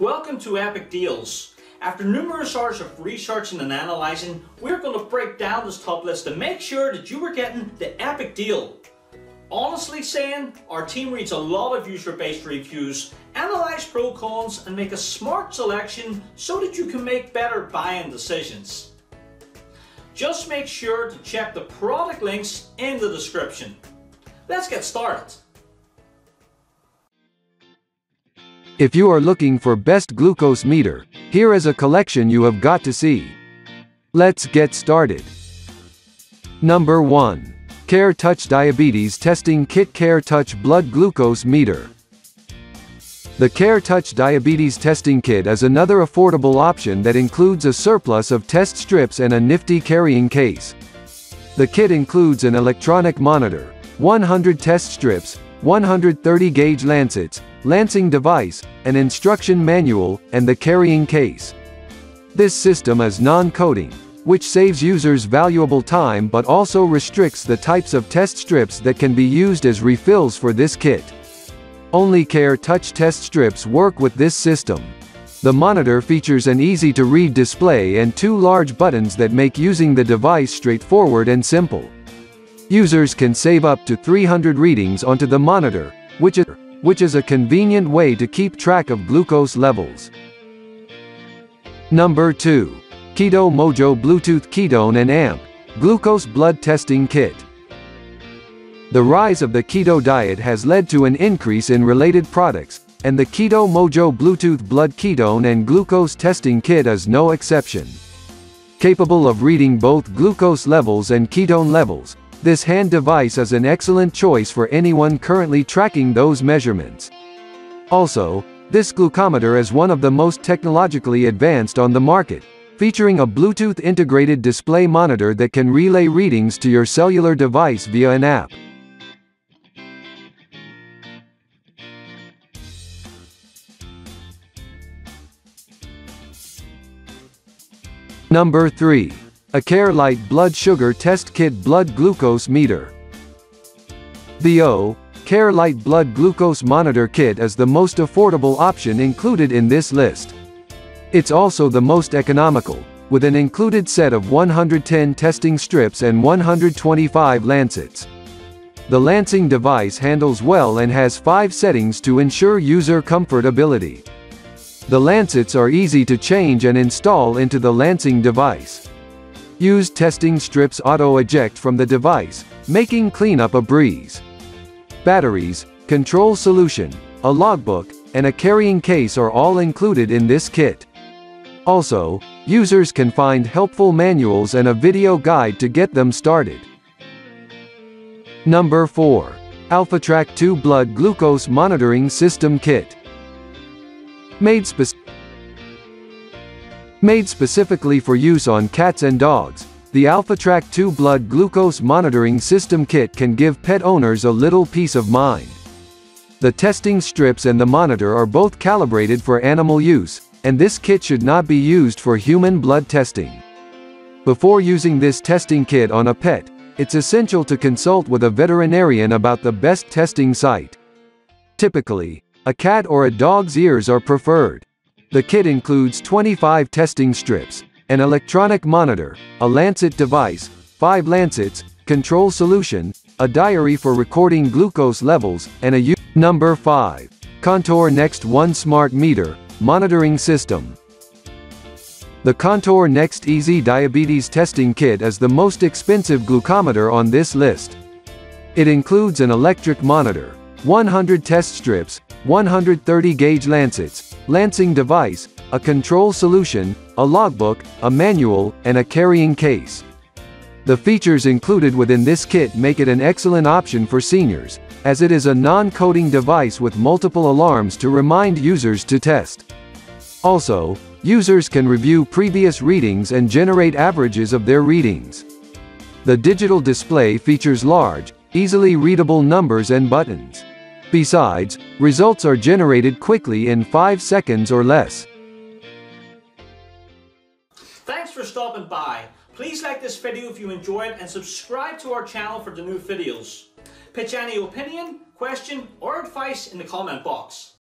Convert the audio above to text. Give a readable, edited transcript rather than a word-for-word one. Welcome to Epic Deals. After numerous hours of researching and analyzing, we're going to break down this top list to make sure that you are getting the epic deal. Honestly saying, our team reads a lot of user-based reviews, analyze pro cons, and make a smart selection so that you can make better buying decisions. Just make sure to check the product links in the description. Let's get started. If you are looking for best glucose meter, here is a collection you have got to see. Let's get started. Number 1. Care Touch Diabetes Testing Kit. Care Touch Blood Glucose Meter. The Care Touch Diabetes Testing Kit is another affordable option that includes a surplus of test strips and a nifty carrying case. The kit includes an electronic monitor, 100 test strips, 130 gauge lancets, lancing device, an instruction manual, and the carrying case. This system is non-coding, which saves users valuable time but also restricts the types of test strips that can be used as refills for this kit. Only Care Touch test strips work with this system. The monitor features an easy-to-read display and two large buttons that make using the device straightforward and simple. Users can save up to 300 readings onto the monitor, which is a convenient way to keep track of glucose levels. Number 2. Keto Mojo Bluetooth Ketone and AMP Glucose Blood Testing Kit. The rise of the keto diet has led to an increase in related products, and the Keto Mojo Bluetooth Blood Ketone and Glucose Testing Kit is no exception. Capable of reading both glucose levels and ketone levels, this hand device is an excellent choice for anyone currently tracking those measurements. Also, this glucometer is one of the most technologically advanced on the market, featuring a Bluetooth integrated display monitor that can relay readings to your cellular device via an app. Number 3. Oh'Care Lite Blood Sugar Test Kit Blood Glucose Meter. The Oh'Care Lite Blood Glucose Monitor Kit is the most affordable option included in this list. It's also the most economical, with an included set of 110 testing strips and 125 lancets. The lancing device handles well and has 5 settings to ensure user comfortability. The lancets are easy to change and install into the lancing device. Use testing strips auto-eject from the device, making cleanup a breeze. Batteries, control solution, a logbook, and a carrying case are all included in this kit. Also, users can find helpful manuals and a video guide to get them started. Number 4. AlphaTRAK 2 Blood Glucose Monitoring System Kit. Made specifically for use on cats and dogs, the AlphaTRAK 2 Blood Glucose Monitoring System Kit can give pet owners a little peace of mind. The testing strips and the monitor are both calibrated for animal use, and this kit should not be used for human blood testing. Before using this testing kit on a pet, it's essential to consult with a veterinarian about the best testing site. Typically, a cat or a dog's ears are preferred. The kit includes 25 testing strips, an electronic monitor, a lancet device, 5 lancets, control solution, a diary for recording glucose levels, and a Number 5. Contour Next One Smart Meter Monitoring System. The Contour Next Easy Diabetes Testing Kit is the most expensive glucometer on this list. It includes an electric monitor, 100 test strips, 130 gauge lancets, lancing device, a control solution, a logbook, a manual, and a carrying case. The features included within this kit make it an excellent option for seniors, as it is a non-coding device with multiple alarms to remind users to test. Also, users can review previous readings and generate averages of their readings. The digital display features large, easily readable numbers and buttons. Besides, results are generated quickly in 5 seconds or less. Thanks for stopping by. Please like this video if you enjoyed and subscribe to our channel for the new videos. Pitch any opinion, question, or advice in the comment box.